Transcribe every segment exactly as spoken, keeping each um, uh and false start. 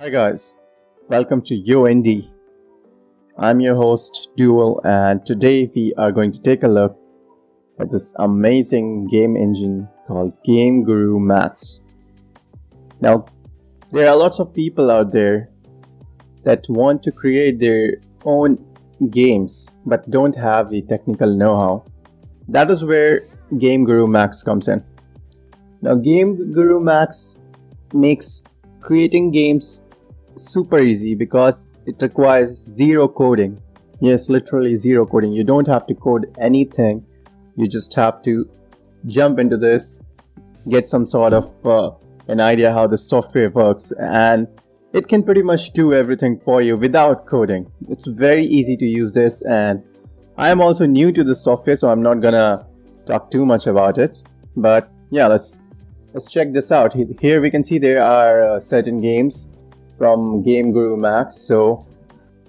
Hi guys, welcome to U N D. I'm your host Dual, and today we are going to take a look at this amazing game engine called GameGuru MAX. Now, there are lots of people out there that want to create their own games but don't have the technical know-how. That is where GameGuru MAX comes in. Now, GameGuru MAX makes creating games super easy because it requires zero coding. Yes, literally zero coding. You don't have to code anything. You just have to jump into this, get some sort of uh, an idea how the software works, and it can pretty much do everything for you without coding. It's very easy to use this, and I'm also new to this software, so I'm not gonna talk too much about it. But yeah, let's let's check this out. Here we can see there are uh, certain games from GameGuru MAX. So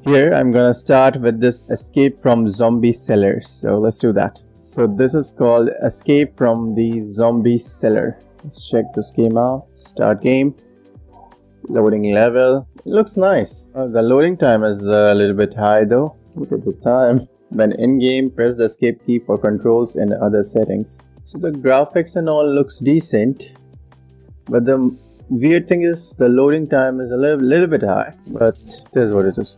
here I'm gonna start with this Escape from Zombie Cellar. So let's do that. So this is called Escape from the Zombie Cellar. Let's check this game out. Start game. Loading level. It looks nice. Uh, the loading time is a little bit high though. Look at the time. When in game, press the escape key for controls and other settings. So the graphics and all looks decent, but the weird thing is the loading time is a little, little bit high, but it is what it is.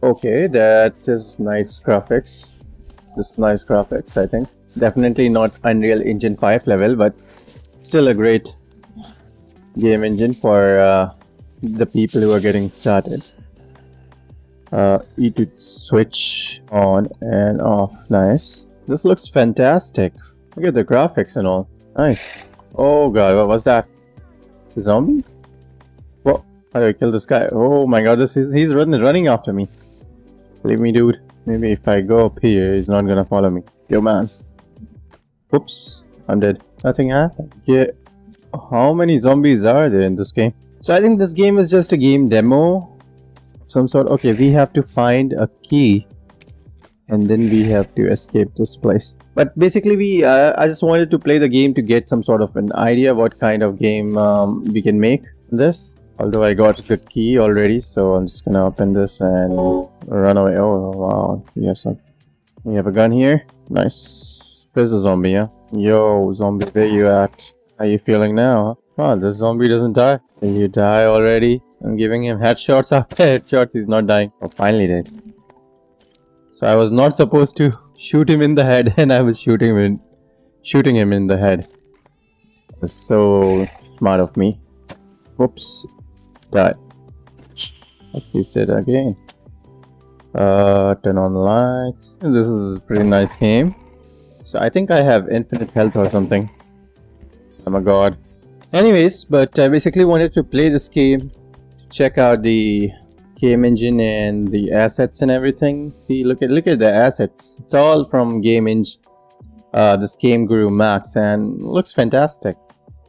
Okay, that is nice graphics. This is nice graphics, I think. Definitely not Unreal Engine five level, but still a great game engine for uh, the people who are getting started. Uh, E to switch on and off. Nice. This looks fantastic. Look at the graphics and all. Nice. Oh god, what was that? It's a zombie? Whoa, how do I kill this guy? Oh my god, this is, he's running, running after me. Leave me, dude. Maybe if I go up here, he's not gonna follow me. Yo, man. Oops, I'm dead. Nothing happened. Yeah. How many zombies are there in this game? So I think this game is just a game demo. Some sort. Okay, we have to find a key. And then we have to escape this place. But basically, we uh, I just wanted to play the game to get some sort of an idea what kind of game um, we can make this. Although I got the key already, so I'm just gonna open this and run away. Oh wow, we have some. We have a gun here. Nice. There's a zombie, yeah. Yo, zombie, where you at? How you feeling now? Huh? Oh, this zombie doesn't die. Did you die already? I'm giving him headshots after headshots. He's not dying. Oh, finally dead. So I was not supposed to shoot him in the head, and I was shooting him in, shooting him in the head. That's so smart of me. Whoops. Die. He said again. Uh, turn on lights. This is a pretty nice game. So I think I have infinite health or something. Oh my god. Anyways, but I basically wanted to play this game, check out the game engine and the assets and everything. See, look at look at the assets. It's all from game engine, uh, this GameGuru MAX, and looks fantastic.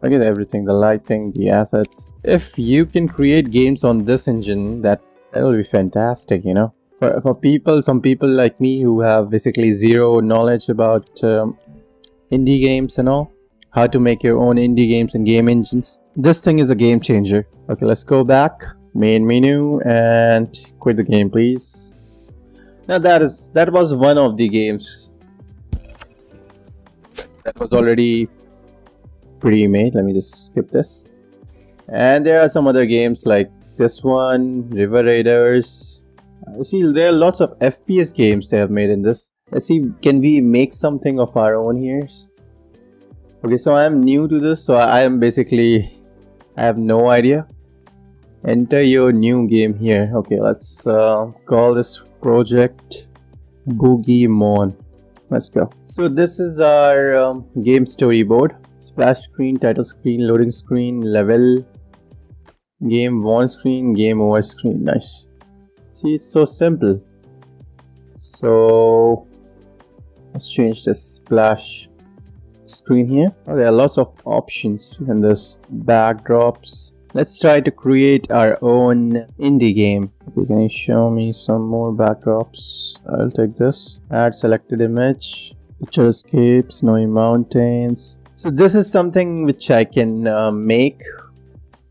Look at everything, the lighting, the assets. If you can create games on this engine, that that will be fantastic, you know. For for people, some people like me who have basically zero knowledge about um, indie games and all, how to make your own indie games and game engines. This thing is a game changer. Okay, let's go back. Main menu and quit the game, please. Now that is that was one of the games that was already pre-made. Let me just skip this. And there are some other games like this one, River Raiders. You see, there are lots of F P S games they have made in this. Let's see, can we make something of our own here? Okay, so I am new to this, so I am basically I have no idea. Enter your new game here. Okay, let's uh, call this project Boogiemon. Let's go. So this is our um, game storyboard. Splash screen, title screen, loading screen, level, game warn screen, game over screen. Nice. See, it's so simple. So let's change the splash screen here. Oh, there are lots of options in this. Backdrops. Let's try to create our own indie game. Okay, can you show me some more backdrops? I'll take this. Add selected image. Picture escapes, snowy mountains. So this is something which I can uh, make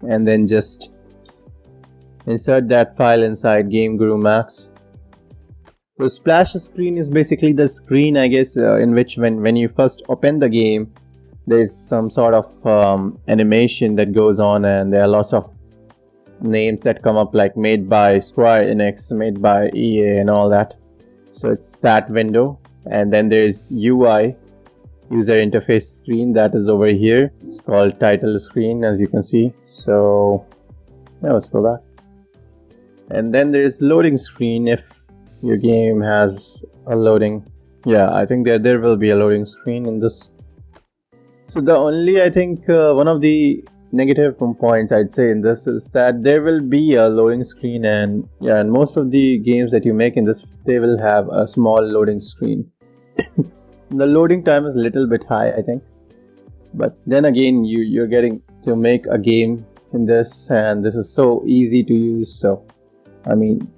and then just Insert that file inside GameGuru MAX. So splash screen is basically the screen, I guess, uh, in which when, when you first open the game, there is some sort of um, animation that goes on, and there are lots of names that come up like made by Square Enix, made by E A and all that. So it's that window, and then there is U I, user interface screen, that is over here. It's called title screen, as you can see. So now let's go back, and then there is loading screen if your game has a loading. Yeah, I think there there will be a loading screen in this. So the only, I think, uh, one of the negative points I'd say in this is that there will be a loading screen, and yeah, and most of the games that you make in this, they will have a small loading screen. The loading time is a little bit high, I think, but then again, you you're getting to make a game in this, and this is so easy to use. So I mean,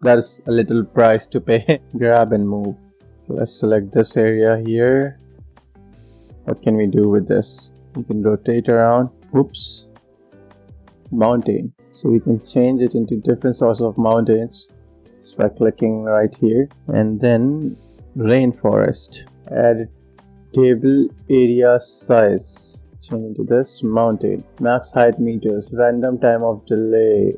that's a little price to pay. Grab and move. So let's select this area here. What can we do with this? We can rotate around. Oops, mountain. So we can change it into different sorts of mountains just by clicking right here, and then rainforest. Add table area size. Change it to this mountain. Max height meters. Random time of delay.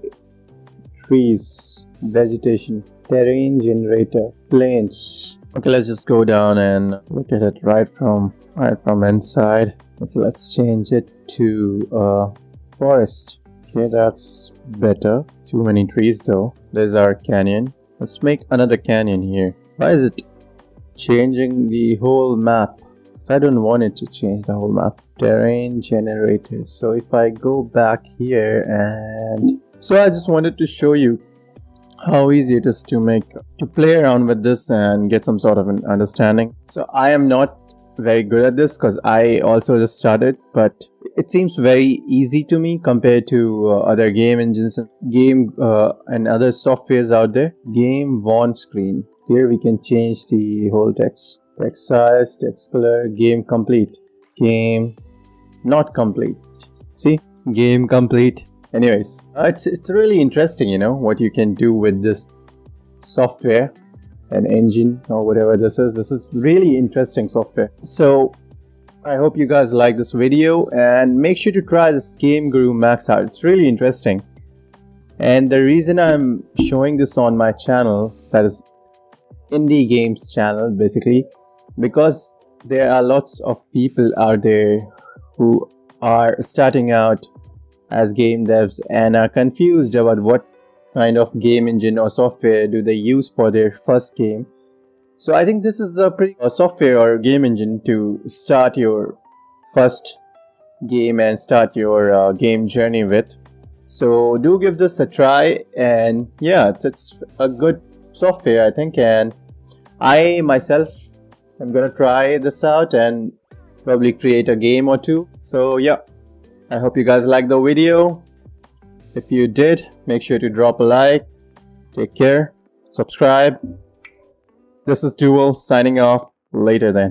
Trees. Vegetation. Terrain generator. Plains. Okay, let's just go down and look at it right from right from inside. Okay, let's change it to uh, forest. Okay, that's better. Too many trees though. There's our canyon. Let's make another canyon here. Why is it changing the whole map? I don't want it to change the whole map. Terrain generator. So if I go back here, and so I just wanted to show you how easy it is to make to play around with this and get some sort of an understanding. So I am not very good at this because I also just started, but it seems very easy to me compared to uh, other game engines, game uh, and other softwares out there. Game warn screen. Here we can change the whole text, text size, text color, game complete, game not complete. See, game complete. Anyways, uh, it's, it's really interesting, you know, what you can do with this software and engine or whatever this is. This is really interesting software. So I hope you guys like this video, and make sure to try this GameGuru MAX out. It's really interesting. And the reason I'm showing this on my channel, that is Indie Games channel, basically, because there are lots of people out there who are starting out as game devs and are confused about what kind of game engine or software do they use for their first game. So I think this is a pretty uh, software or game engine to start your first game and start your uh, game journey with. So do give this a try, and yeah, it's, it's a good software, I think, and I myself am gonna try this out and probably create a game or two. So yeah, I hope you guys liked the video. If you did, make sure to drop a like. Take care. Subscribe. This is Dual signing off. Later then.